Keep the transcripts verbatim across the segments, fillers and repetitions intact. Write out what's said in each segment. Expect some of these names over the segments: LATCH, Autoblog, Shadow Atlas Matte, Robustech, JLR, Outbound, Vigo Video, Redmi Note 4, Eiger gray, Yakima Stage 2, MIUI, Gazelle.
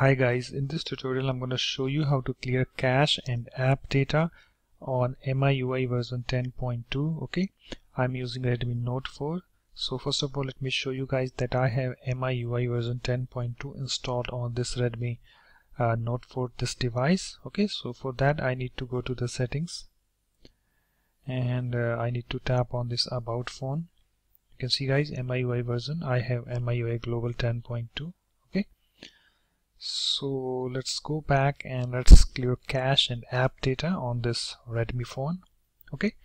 Hi guys, in this tutorial I'm going to show you how to clear cache and app data on M I U I version ten point two. Okay, I'm using Redmi Note four. So first of all, let me show you guys that I have M I U I version ten point two installed on this Redmi uh, Note four, this device. Okay, so for that I need to go to the settings and uh, I need to tap on this about phone. You can see guys, M I U I version, I have M I U I global ten point two. So let's go back and let's clear cache and app data on this Redmi phone. Okay,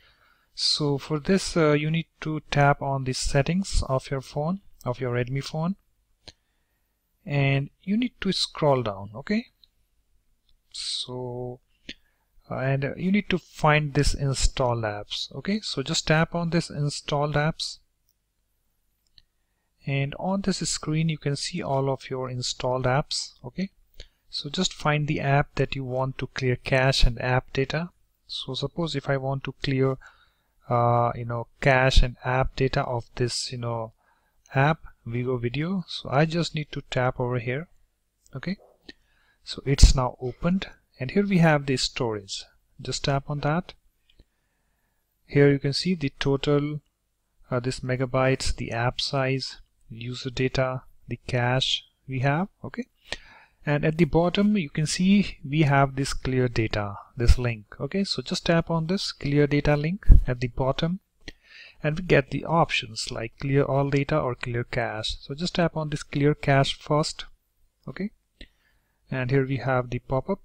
so for this uh, you need to tap on the settings of your phone, of your Redmi phone, and you need to scroll down. Okay, so uh, and uh, you need to find this installed apps. Okay, so just tap on this installed apps. And on this screen you can see all of your installed apps. Okay, so just find the app that you want to clear cache and app data. So suppose if I want to clear uh, you know, cache and app data of this, you know, app Vigo Video, so I just need to tap over here. Okay, so it's now opened, and here we have the storage. Just tap on that. Here you can see the total, uh, this megabytes, the app size, user data, the cache we have. Okay, and at the bottom you can see we have this clear data, this link. Okay, so just tap on this clear data link at the bottom and we get the options like clear all data or clear cache. So just tap on this clear cache first. Okay, and here we have the pop-up,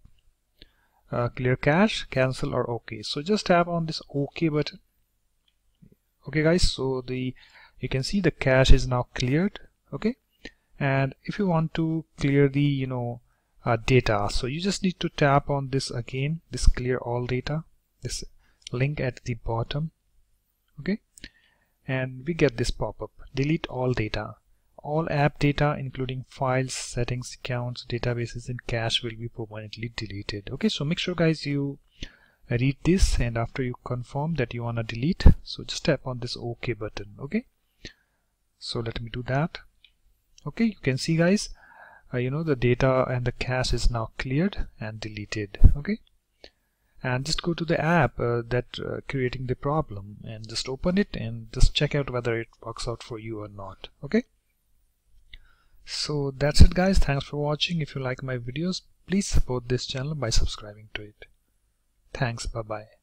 uh, clear cache, cancel or OK. So just tap on this OK button. Okay guys, so the you can see the cache is now cleared. Okay, and if you want to clear the, you know, uh, data, so you just need to tap on this again, this clear all data, this link at the bottom. Okay, and we get this pop-up, delete all data. All app data including files, settings, accounts, databases and cache will be permanently deleted. Okay, so make sure guys you read this, and after you confirm that you want to delete, so just tap on this OK button. Okay, so let me do that. Okay, you can see guys, uh, you know, the data and the cache is now cleared and deleted. Okay, and just go to the app uh, that uh, creating the problem and just open it and just check out whether it works out for you or not. Okay, so that's it guys, thanks for watching. If you like my videos, please support this channel by subscribing to it. Thanks, bye bye.